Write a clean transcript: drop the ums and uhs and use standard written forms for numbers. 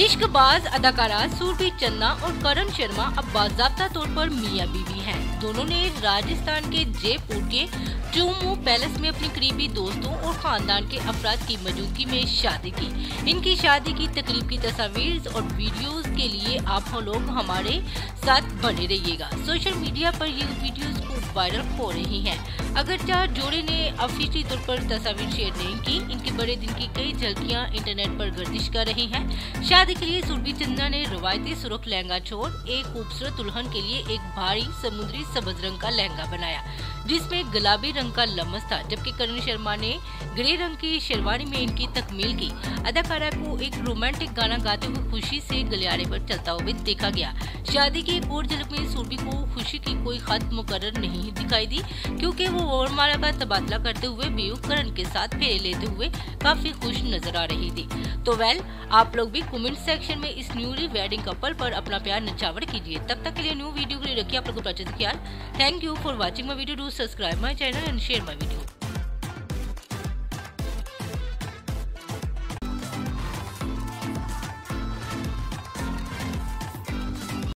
इश्कबाज अदाकारा सुरभि चन्ना और करण शर्मा अब बाज़ाब्ता तौर पर मियां बीवी हैं। दोनों ने राजस्थान के जयपुर के टूम पैलेस में अपने करीबी दोस्तों और खानदान के अफराद की मौजूदगी में शादी की। इनकी शादी की तकरीब की तस्वीर और वीडियोस के लिए आप लोग हमारे साथ बने रहिएगा। सोशल मीडिया पर ये वीडियोस खूब वायरल हो रही हैं। अगर चार जोड़े ने ऑफिशियल तौर पर तस्वीर शेयर नहीं की, इनके बड़े दिन की कई झलकियाँ इंटरनेट पर गर्दिश कर रही है। शादी के लिए सुरभि चंदना ने रवायती सुरख लहंगा छोड़ एक खूबसूरत दुल्हन के लिए एक भारी समुद्री सब्ज रंग का लहंगा बनाया, जिसमें गुलाबी रंग का लम्स था, जबकि करण शर्मा ने ग्रे रंग की शेरवानी में इनकी तकमील की। अदाकारा को एक रोमांटिक गाना गाते हुए खुशी से गलियारे पर चलता हुआ देखा गया। शादी की एक और झलक में सुरभि को खुशी की कोई हद मुकर्रर नहीं दिखाई दी, क्योंकि वो वर्णमाला का तबादला करते हुए बीवी करण के साथ फेरे लेते हुए काफी खुश नजर आ रही थी। तो वेल, आप लोग भी कमेंट सेक्शन में इस न्यूली वेडिंग कपल पर अपना प्यार नचावट कीजिए। तब तक के लिए न्यू वीडियो के लिए रखिए आप लोगों को ख्याल। Thank you for watching my video. Do subscribe my channel and share my video.